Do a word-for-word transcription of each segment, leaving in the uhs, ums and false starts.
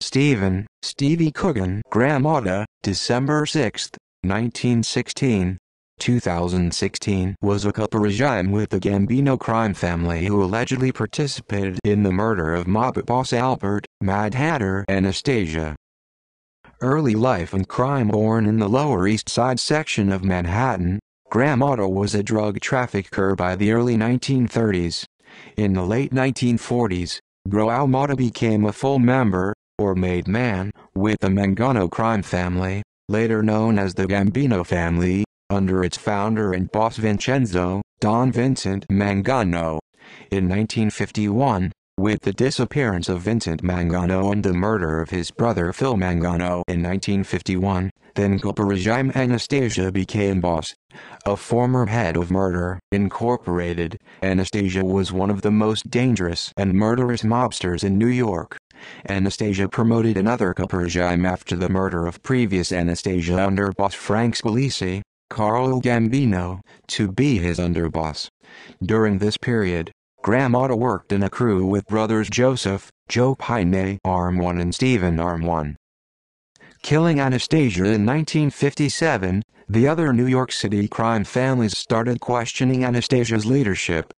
Stephen, Stevie Coogan Grammauta, December sixth, nineteen sixteen. two thousand sixteen was a coparigine with the Gambino crime family who allegedly participated in the murder of mob boss Albert, Mad Hatter Anastasia. Early life and crime. Born in the Lower East Side section of Manhattan, Grammauta was a drug trafficker by the early nineteen thirties. In the late nineteen forties, Grammauta became a full member, or made man, with the Mangano crime family, later known as the Gambino family, under its founder and boss Vincenzo, Don Vincent Mangano. In nineteen fifty-one, with the disappearance of Vincent Mangano and the murder of his brother Phil Mangano in nineteen fifty-one, then coparigine Anastasia became boss. A former head of Murder, Incorporated, Anastasia was one of the most dangerous and murderous mobsters in New York. Anastasia promoted another coparigine after the murder of previous Anastasia under boss Frank Scalise, Carlo Gambino, to be his underboss. During this period, Grammauta worked in a crew with brothers Joseph, Joe Pine Arm one and Stephen Arm one. Killing Anastasia in nineteen fifty-seven, the other New York City crime families started questioning Anastasia's leadership.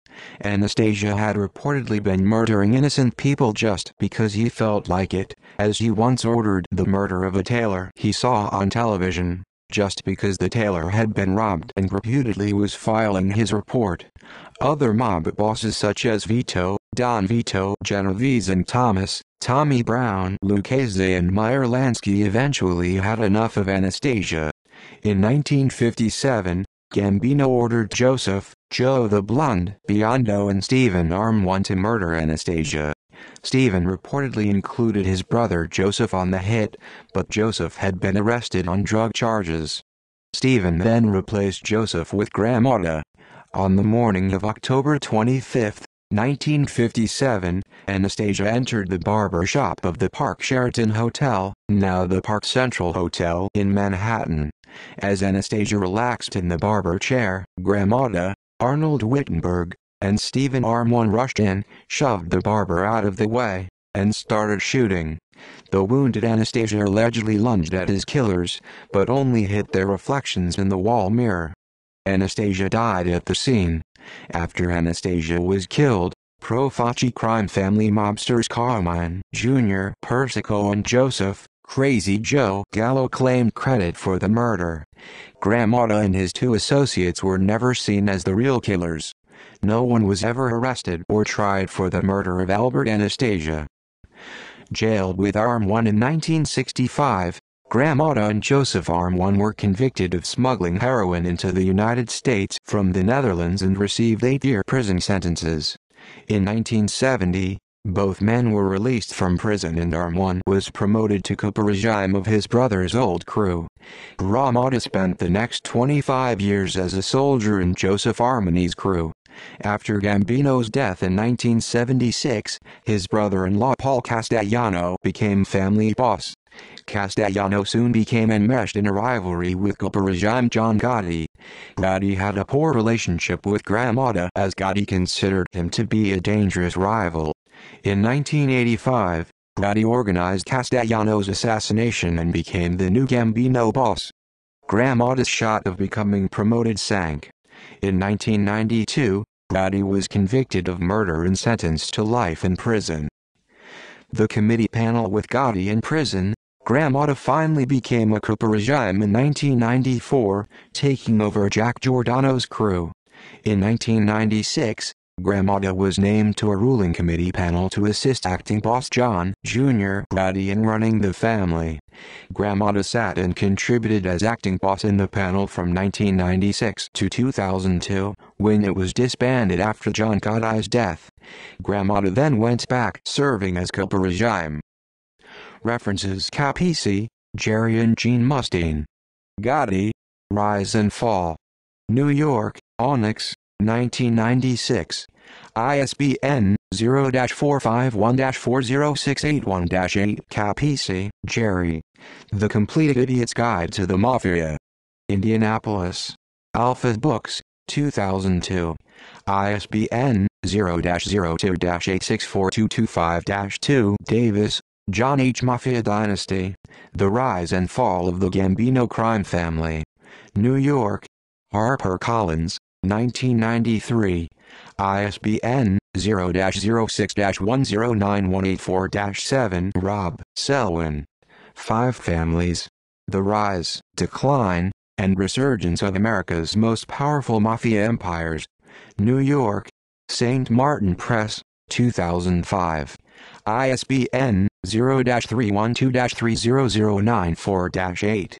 Anastasia had reportedly been murdering innocent people just because he felt like it, as he once ordered the murder of a tailor he saw on television, just because the tailor had been robbed and reputedly was filing his report. Other mob bosses such as Vito, Don Vito, Genovese and Thomas, Tommy Brown, Lucchese and Meyer Lansky eventually had enough of Anastasia. In nineteen fifty-seven, Gambino ordered Joseph, Joe the Blonde, Biondo and Stephen Arm one to murder Anastasia. Stephen reportedly included his brother Joseph on the hit, but Joseph had been arrested on drug charges. Stephen then replaced Joseph with Grammauta. On the morning of October twenty-fifth, nineteen fifty-seven, Anastasia entered the barber shop of the Park Sheraton Hotel, now the Park Central Hotel in Manhattan. As Anastasia relaxed in the barber chair, Grammauta, Arnold Wittenberg, and Stephen Arm one rushed in, shoved the barber out of the way, and started shooting. The wounded Anastasia allegedly lunged at his killers, but only hit their reflections in the wall mirror. Anastasia died at the scene. After Anastasia was killed, pro Facci crime family mobsters Carmine Junior Persico and Joseph, Crazy Joe Gallo claimed credit for the murder. Grammauta and his two associates were never seen as the real killers. No one was ever arrested or tried for the murder of Albert Anastasia. Jailed with Arm one in nineteen sixty-five, Grammauta and Joseph Arm one were convicted of smuggling heroin into the United States from the Netherlands and received eight-year prison sentences. In nineteen seventy, both men were released from prison and Arm one was promoted to coparigine of his brother's old crew. Grammauta spent the next twenty-five years as a soldier in Joseph Arm one's crew. After Gambino's death in nineteen seventy-six, his brother-in-law Paul Castellano became family boss. Castellano soon became enmeshed in a rivalry with coparigine John Gotti. Gotti had a poor relationship with Grammauta as Gotti considered him to be a dangerous rival. In nineteen eighty-five, Gotti organized Castellano's assassination and became the new Gambino boss. Grammauta's shot of becoming promoted sank. In nineteen ninety-two, Gotti was convicted of murder and sentenced to life in prison. The committee panel with Gotti in prison, Grammauta finally became a coparigine in nineteen ninety-four, taking over Jack Giordano's crew. In nineteen ninety-six, Grammauta was named to a ruling committee panel to assist acting boss John Junior Gotti in running the family. Grammauta sat and contributed as acting boss in the panel from nineteen ninety-six to two thousand two, when it was disbanded after John Gotti's death. Grammauta then went back serving as coparigine. References: Capizzi, Jerry and Gene Mustine. Gotti, Rise and Fall. New York, Onyx, nineteen ninety-six. I S B N zero dash four five one dash four zero six eight one dash eight. Capizzi, Jerry. The Complete Idiot's Guide to the Mafia. Indianapolis, Alpha Books, two thousand two. I S B N zero dash zero two dash eight six four two two five dash two. Davis, John H. Mafia Dynasty, The Rise and Fall of the Gambino Crime Family. New York, HarperCollins, nineteen ninety-three. I S B N, zero dash zero six dash one zero nine one eight four dash seven. Rob Selwyn. Five Families. The Rise, Decline, and Resurgence of America's Most Powerful Mafia Empires. New York, Saint Martin Press, two thousand five. I S B N, zero dash three one two dash three zero zero nine four dash eight.